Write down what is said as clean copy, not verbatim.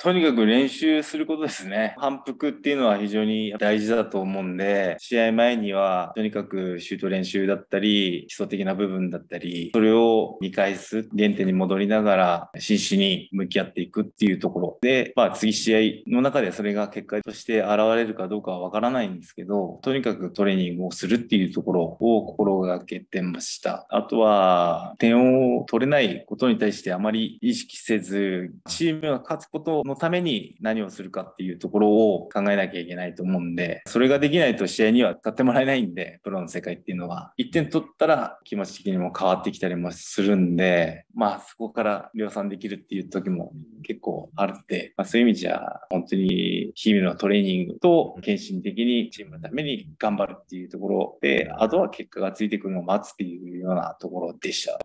とにかく練習することですね。反復っていうのは非常に大事だと思うんで、試合前にはとにかくシュート練習だったり、基礎的な部分だったり、それを見返す、原点に戻りながら真摯に向き合っていくっていうところで、次試合の中でそれが結果として現れるかどうかはわからないんですけど、とにかくトレーニングをするっていうところを心がけてました。あとは、点を取れないことに対してあまり意識せず、チームが勝つことのために何をするかっていうところを考えなきゃいけないと思うんで、それができないと試合には勝ってもらえないんで、プロの世界っていうのは1点取ったら気持ち的にも変わってきたりもするんで、そこから量産できるっていう時も結構あるんで、そういう意味じゃ本当に日々のトレーニングと献身的にチームのために頑張るっていうところで、あとは結果がついてくるのを待つっていうようなところでした。